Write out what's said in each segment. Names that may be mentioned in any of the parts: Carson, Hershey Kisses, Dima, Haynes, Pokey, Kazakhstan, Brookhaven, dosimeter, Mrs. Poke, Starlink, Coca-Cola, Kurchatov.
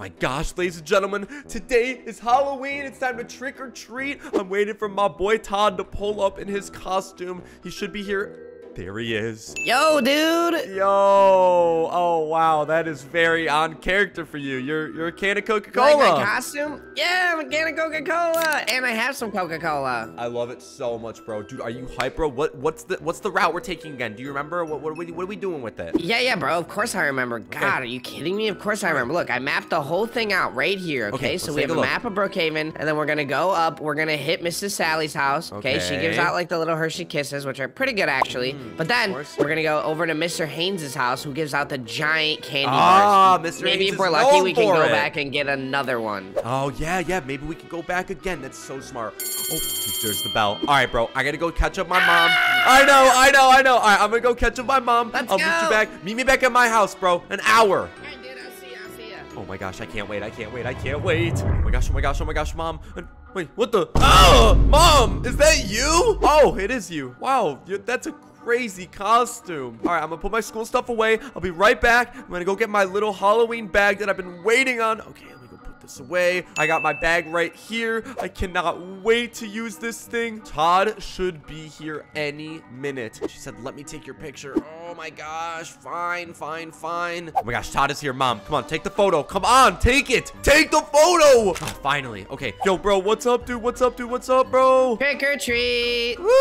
my gosh, ladies and gentlemen, today is Halloween. It's time to trick or treat. I'm waiting for my boy Todd to pull up in his costume. He should be here. There he is. Yo, dude. Yo. Oh, wow. That is very on character for you. You're a can of Coca-Cola. Like my costume? Yeah, I'm a can of Coca-Cola. And I have some Coca-Cola. I love it so much, bro. Dude, are you hype, bro? What's the route we're taking again? Do you remember? What are we doing with it? Yeah, bro. Of course I remember. God, okay. Are you kidding me? Of course I remember. Look, I mapped the whole thing out right here, okay? So we have a map of Brookhaven, and then we're going to go up. We're going to hit Mrs. Sally's house, okay? She gives out, like, the little Hershey Kisses, which are pretty good, actually. But then we're gonna go over to Mr. Haynes' house, who gives out the giant candy bars. Mr. Maybe Haynes, if we're lucky, we can go back and get another one. Oh yeah, maybe we can go back again. That's so smart. Oh, there's the bell. All right, bro, I gotta go catch up my mom. I know. All right, I'm gonna go catch up my mom. Let's go. Meet you back. Meet me back at my house, bro. An hour. Oh my gosh, I can't wait. Oh my gosh, mom. Wait, what the? Oh, mom, is that you? Oh, it is you. Wow, that's a crazy costume. All right, I'm gonna put my school stuff away. I'll be right back. I'm gonna go get my little Halloween bag that I've been waiting on. Okay, let me go put this away. I got my bag right here. I cannot wait to use this thing. Todd should be here any minute. She said, let me take your picture. Oh my gosh, fine. Oh my gosh, Todd is here, mom. Come on, take the photo. Come on, take it. Take the photo. Oh, finally. Okay. Yo, bro, what's up, dude? What's up, bro? Trick or treat. Woo!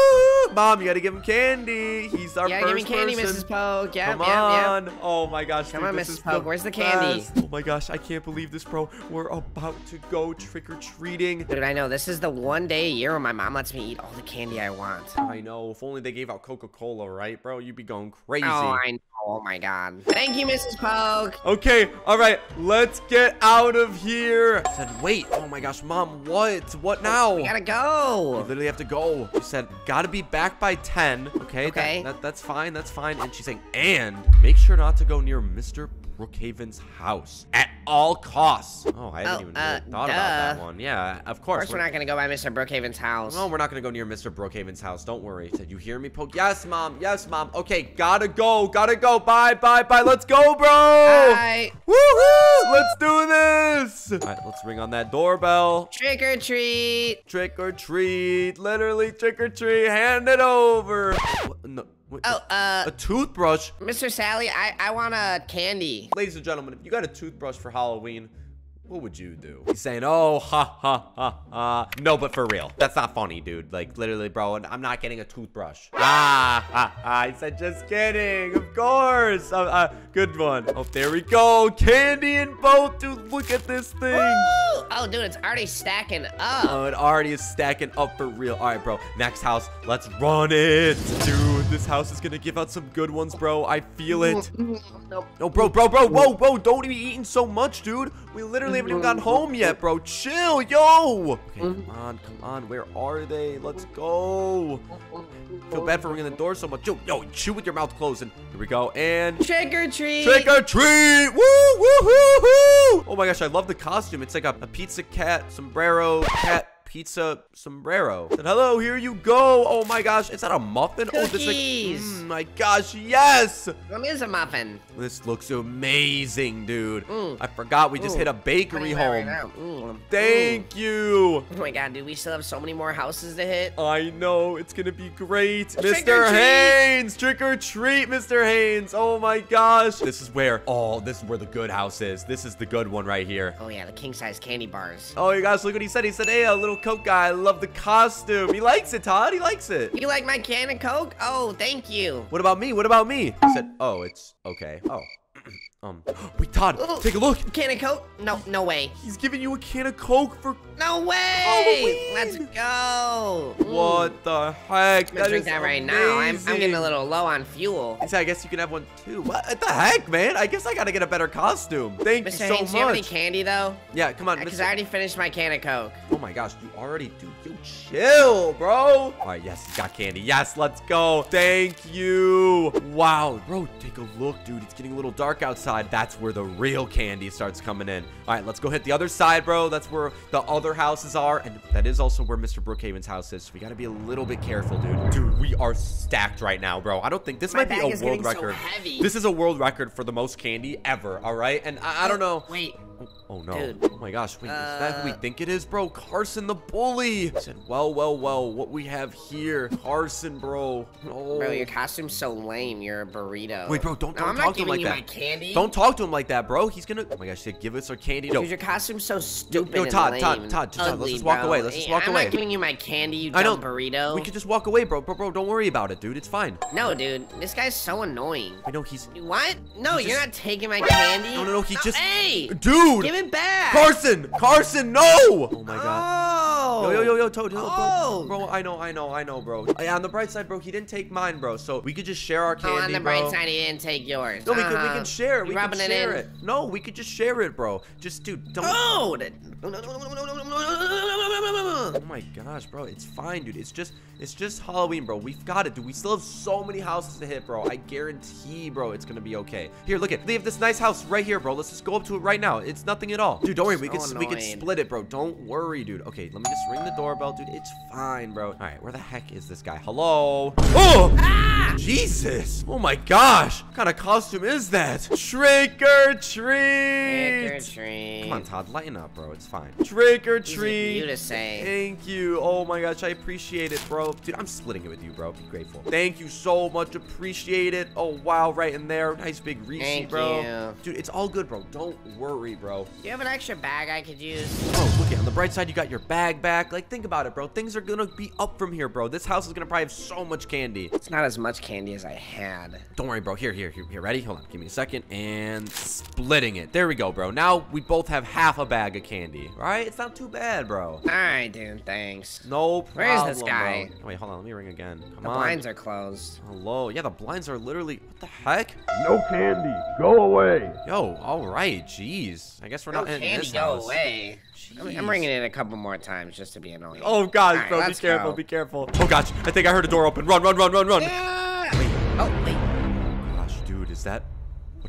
Mom, you gotta give him candy. He's our first person. Yeah, give me candy, Mrs. Poke. Come on. Oh my gosh. Come on, Mrs. Poke. Where's the candy? Oh my gosh, I can't believe this, bro. We're about to go trick or treating. Dude, I know. This is the one day a year when my mom lets me eat all the candy I want. I know. If only they gave out Coca-Cola, right, bro? You'd be going crazy. Oh, I know. Oh, my God. Thank you, Mrs. Poke. Okay. All right. Let's get out of here. I said, wait. Oh, my gosh. Mom, what? What now? We gotta go. You literally have to go. She said, gotta be back by 10. Okay. That's fine. And she's saying, and make sure not to go near Mr. Brookhaven's house at all costs. Oh, I haven't even really thought about that one. Yeah, of course. We're not going to go by Mr. Brookhaven's house. No, we're not going to go near Mr. Brookhaven's house. Don't worry. Did you hear me, Poke? Yes, Mom. Okay, gotta go. Bye. Let's go, bro. Bye. Woohoo! Let's do this. All right, let's ring on that doorbell. Trick or treat. Literally trick or treat. Hand it over. What? No. Wait, a toothbrush? Mr. Sally, I want a candy. Ladies and gentlemen, if you got a toothbrush for Halloween, what would you do? He's saying, oh, ha. No, but for real. That's not funny, dude. Like, literally, bro, I'm not getting a toothbrush. He said, just kidding. Of course. Good one. Oh, there we go. Candy in both, dude. Look at this thing. Woo! Oh, dude, it's already stacking up. Oh, it already is stacking up for real. All right, bro. Next house. Let's run it. Dude, this house is going to give out some good ones, bro. I feel it. Nope. No, bro. Whoa. Don't be eating so much, dude. We literally haven't even gotten home yet, bro. Chill, yo. Okay, come on. Where are they? Let's go. I feel bad for ringing the door so much. Yo, chew with your mouth closed. And here we go. And trick or treat. Woo. Oh my gosh, I love the costume. It's like a pizza cat, sombrero, cat. Pizza sombrero. And hello, here you go. Oh my gosh, is that a muffin? Cookies. Oh, this like, my gosh, yes. What is a muffin? This looks amazing, dude. I forgot we just hit a bakery home. Thank you. Oh my God, dude, we still have so many more houses to hit. I know, it's gonna be great. Mr. Haynes, trick or treat, Mr. Haynes. Oh my gosh. This is where the good house is. This is the good one right here. Oh yeah, the king size candy bars. Oh you guys, look what he said. He said, hey, a little Coke guy. I love the costume. He likes it, Todd. He likes it. You like my can of Coke? Oh, thank you. What about me? I said, oh, it's okay. Oh. Wait, Todd, take a look. Can of Coke? No way. He's giving you a can of Coke for no way. Halloween. Let's go. What the heck? I'm gonna drink that right now. I'm getting a little low on fuel. So I guess you can have one too. What the heck, man? I guess I gotta get a better costume. Thank you so much, Mr. Haynes. Do you have any candy though? Yeah, come on. Because I already finished my can of Coke. Oh my gosh, you already do. You chill, bro. All right, yes, he's got candy. Yes, let's go. Thank you. Wow, bro, take a look, dude. It's getting a little dark outside. That's where the real candy starts coming in. All right, let's go hit the other side, bro. That's where the other houses are, and that is also where Mr. Brookhaven's house is. So we got to be a little bit careful, dude. Dude, we are stacked right now, bro. I don't think this might be a world record. So this is a world record for the most candy ever, all right? And I don't know. Wait. Oh no. Dude. Oh my gosh. Wait, is that who we think it is, bro? Carson the bully. I said, well, what we have here. Carson, bro. Oh. Bro, your costume's so lame. You're a burrito. Wait, bro, don't talk to him like that. I'm not giving you my candy. Don't talk to him like that, bro. He's gonna... Oh my gosh, give us our candy. No. Dude, your costume's so stupid. No, Todd, let's just walk away. Let's just walk away. I'm not giving you my candy, you dumb burrito. We could just walk away, bro. Bro, don't worry about it, dude. It's fine. No, dude. This guy's so annoying. I know he's... What? No, you're not taking my candy. No, he just... Hey! Dude! Give it back! Carson, no! Oh my god. Yo, Toad. Oh. Bro, I know, bro. On the bright side, bro, he didn't take mine, bro. So we could just share our candy, bro. On the bright side, he didn't take yours. No, we can share it. We can share it. No, we could just share it, bro. Just, dude, don't... Oh! Oh my gosh, bro. It's fine, dude. It's just Halloween, bro. We've got it, dude. We still have so many houses to hit, bro. I guarantee, bro, it's gonna be okay. Here, look at. They have this nice house right here, bro. Let's just go up to it right now. It's nothing at all. Dude, don't worry. We can split it, bro. Don't worry, dude. Okay, let me just ring the doorbell, dude. It's fine, bro. All right, where the heck is this guy? Hello? Oh! Ah! Jesus! Oh my gosh! What kind of costume is that? Trick or treat! Trick or treat. Come on, Todd. Lighten up, bro. It's fine. Trick or treat. Easy for you to say. Thank you. Oh my gosh, I appreciate it, bro. Dude, I'm splitting it with you, bro. Be grateful. Thank you so much. Appreciate it. Oh, wow. Right in there. Nice big receipt, bro. Thank you. Dude, it's all good, bro. Don't worry, bro. Do you have an extra bag I could use? Oh, look at. On the bright side, you got your bag back. Like, think about it, bro. Things are gonna be up from here, bro. This house is gonna probably have so much candy. It's not as much candy as I had. Don't worry, bro. Here. Ready? Hold on. Give me a second. And splitting it. There we go, bro. Now we both have half a bag of candy. All right? It's not too bad, bro. All right, dude. Thanks. No problem. Where is this guy? Bro. Wait, hold on. Let me ring again. Come on. The blinds are closed. Hello. Yeah, the blinds are literally... What the heck? No candy. Go away. Yo, all right. Jeez. I guess we're not in this house. Go away. Jeez. I'm ringing it a couple more times just to be annoying. Oh, God, right, bro. Be careful. Be careful. Oh, gosh. I think I heard a door open. Run. Yeah. Wait. Oh, wait. Oh, gosh, dude. Is that...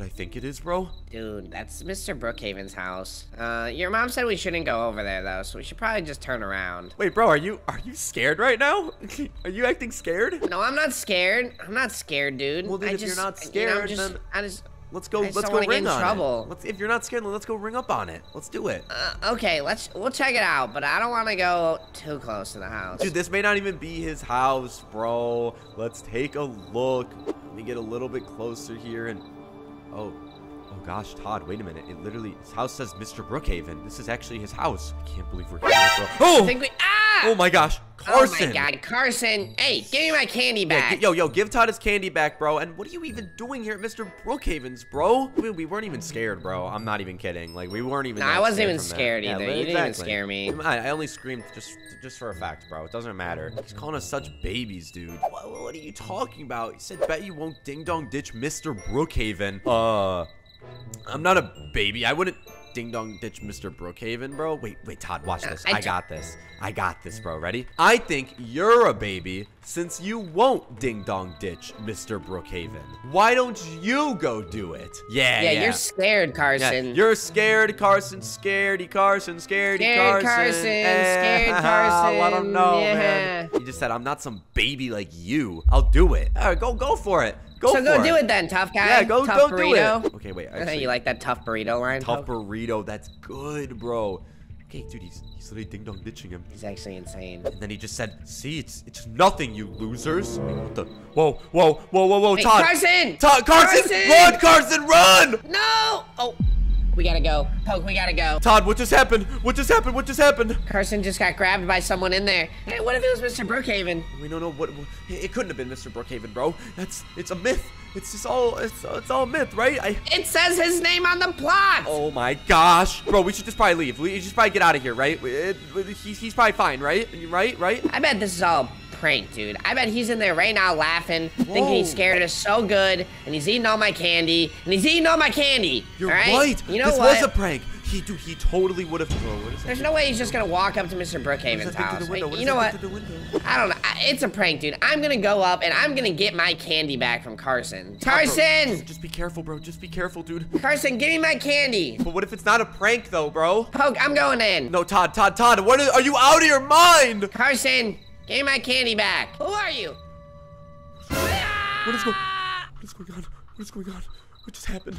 I think it is, bro. Dude, that's Mr. Brookhaven's house. Your mom said we shouldn't go over there, though, so we should probably just turn around. Wait, bro, are you scared right now? Are you acting scared? No, I'm not scared. I'm not scared, dude. Well, dude, if you're not scared, then let's go ring on it. If you're not scared, let's go ring up on it. Let's do it. Okay, we'll check it out, but I don't want to go too close to the house. Dude, this may not even be his house, bro. Let's take a look. Let me get a little bit closer here and... Oh gosh, Todd, wait a minute. It literally, his house says Mr. Brookhaven. This is actually his house. I can't believe we're here, bro. Oh! I think we, oh my gosh, Carson. Oh my god, Carson. Hey, give me my candy back. Yeah, yo, give Todd his candy back, bro. And what are you even doing here at Mr. Brookhaven's, bro? I mean, we weren't even scared, bro. I'm not even kidding. Like, we weren't even I wasn't even scared either. Yeah, you didn't even scare me. I only screamed just for a fact, bro. It doesn't matter. He's calling us such babies, dude. What are you talking about? He said, bet you won't ding-dong ditch Mr. Brookhaven. I'm not a baby. I wouldn't... Ding dong ditch Mr. Brookhaven, bro. Wait, Todd, watch this. I got this, bro. Ready? I think you're a baby since you won't ding dong ditch Mr. Brookhaven. Why don't you go do it? Yeah. You're scared, Carson. Yeah, you're scared, Carson. Scaredy Carson. Scared Carson. Let him know, man. You just said I'm not some baby like you. I'll do it. All right, go for it. Go do it then, tough guy. Yeah, go burrito. Do it. Okay, wait. Actually, you like that tough burrito line? Tough burrito. That's good, bro. Okay, dude, he's literally ding-dong ditching him. He's actually insane. And then he just said, see, it's nothing, you losers. I mean, what the? Whoa, hey, Todd. Carson! Run, Carson! No! Oh. We gotta go. Poke, we gotta go. Todd, what just happened? Carson just got grabbed by someone in there. Hey, what if it was Mr. Brookhaven? We don't know what it couldn't have been Mr. Brookhaven, bro. It's a myth. It's just all, it's all myth, right? It says his name on the plot. Oh my gosh. Bro, we should just probably leave. We should probably get out of here, right? He's probably fine, right? Right? I bet this is all prank, dude. I bet he's in there right now laughing, thinking he scared us so good, and he's eating all my candy, You're right? You know this what? This was a prank. He totally would have. There's no way he's just gonna walk up to Mr. Brookhaven's house. You know what? I don't know. It's a prank, dude. I'm gonna go up and I'm gonna get my candy back from Carson. Carson! Just be careful, bro. Just be careful, dude. Carson, give me my candy. But what if it's not a prank, though, bro? Poke, I'm going in. No, Todd. What are you out of your mind? Carson, give me my candy back. Who are you? What is going on? What just happened?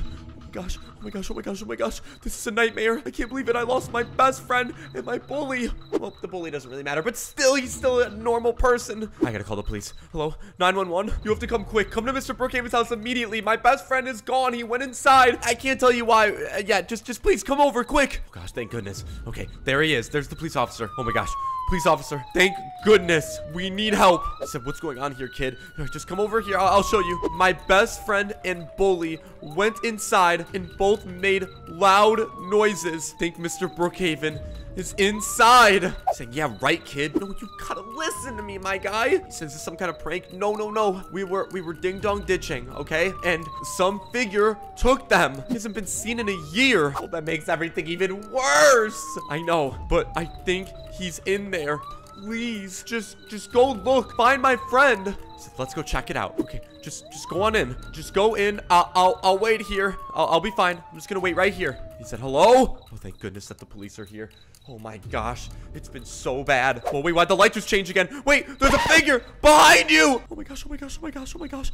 gosh. Oh my gosh. Oh my gosh. Oh my gosh. This is a nightmare. I can't believe it. I lost my best friend and my bully. Well, the bully doesn't really matter, but still, he's still a normal person. I gotta call the police. Hello? 911? You have to come quick. Come to Mr. Brookhaven's house immediately. My best friend is gone. He went inside. I can't tell you why. Yeah, just please come over quick. Oh gosh, thank goodness. Okay, there he is. There's the police officer. Oh my gosh. Police officer, thank goodness. We need help. I said, what's going on here, kid? Just come over here. I'll show you. My best friend and bully went inside and both made loud noises. Think Mr. Brookhaven is inside. I said, yeah, right, kid. No, you gotta listen to me, my guy. He says, is this some kind of prank? No, no, no. We were ding-dong ditching, okay? And some figure took them. He hasn't been seen in a year. Oh, that makes everything even worse. I know, but I think he's in there. Please, just go look. Find my friend. So let's go check it out. Okay, just go on in. Just go in. I'll wait here. I'll be fine. I'm just gonna wait right here. He said, hello? Oh, thank goodness that the police are here. Oh my gosh, it's been so bad. Well, wait, why'd the light just change again? Wait, there's a figure behind you. Oh my gosh, oh my gosh, oh my gosh, oh my gosh.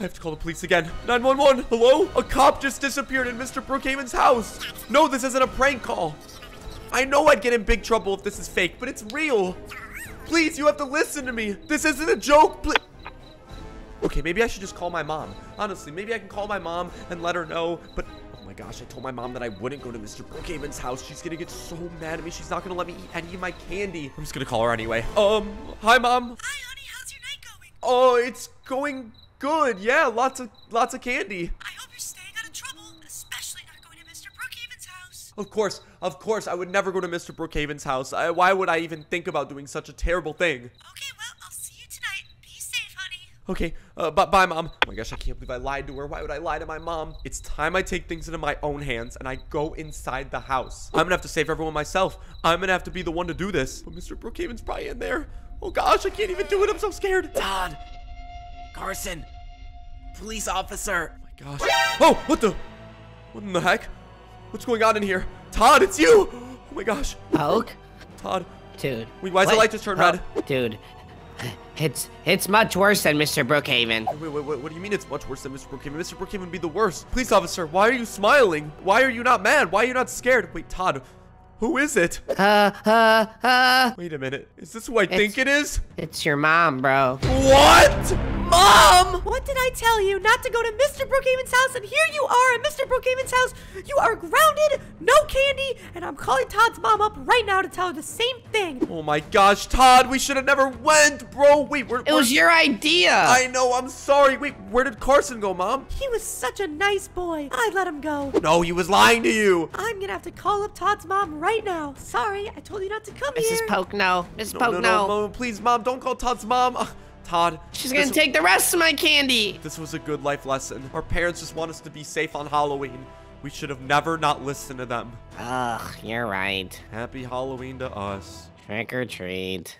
I have to call the police again. 911, hello? A cop just disappeared in Mr. Brookhaven's house. No, this isn't a prank call. I know I'd get in big trouble if this is fake, but it's real. Please, you have to listen to me. This isn't a joke. Please. Okay, maybe I should just call my mom. Honestly, maybe I can call my mom and let her know. But oh my gosh, I told my mom that I wouldn't go to Mr. Brookhaven's house. She's gonna get so mad at me. She's not gonna let me eat any of my candy. I'm just gonna call her anyway. Hi, Mom. Hi, honey. How's your night going? Oh, it's going good. Yeah, lots of candy. I hope you're staying out of trouble, especially not going to Mr. Brookhaven's house. Of course, I would never go to Mr. Brookhaven's house. Why would I even think about doing such a terrible thing? Okay, well, I'll see you tonight. Be safe, honey. Okay, bye, Mom. Oh my gosh, I can't believe I lied to her. Why would I lie to my mom? It's time I take things into my own hands and I go inside the house. I'm gonna have to save everyone myself. I'm gonna have to be the one to do this. But Mr. Brookhaven's probably in there. Oh gosh, I can't even do it. I'm so scared. Todd. Carson. Police officer. Oh my gosh. Oh, what in the heck? What's going on in here? Todd, it's you! Oh my gosh. Poke? Todd. Dude. Wait, why is the light just turned red? Dude, it's much worse than Mr. Brookhaven. Wait, what do you mean it's much worse than Mr. Brookhaven? Mr. Brookhaven would be the worst. Police officer, why are you smiling? Why are you not mad? Why are you not scared? Wait, Todd, who is it? Wait a minute. Is this who I think it is? It's your mom, bro. What? Mom! What did I tell you? Not to go to Mr. Brookhaven's house, and here you are at Mr. Brookhaven's house. You are grounded, no candy, and I'm calling Todd's mom up right now to tell her the same thing. Oh my gosh, Todd, we should have never went, bro. Wait, it was your idea. I know, I'm sorry. Wait, where did Carson go, Mom? He was such a nice boy. I let him go. No, he was lying to you. I'm gonna have to call up Todd's mom right now. Sorry, I told you not to come here. Mrs. Poke, no. Mrs. Poke, no. No, please, Mom, don't call Todd's mom. Todd. She's gonna take the rest of my candy. This was a good life lesson. Our parents just want us to be safe on Halloween. We should have never not listened to them. Ugh, you're right. Happy Halloween to us. Trick or treat.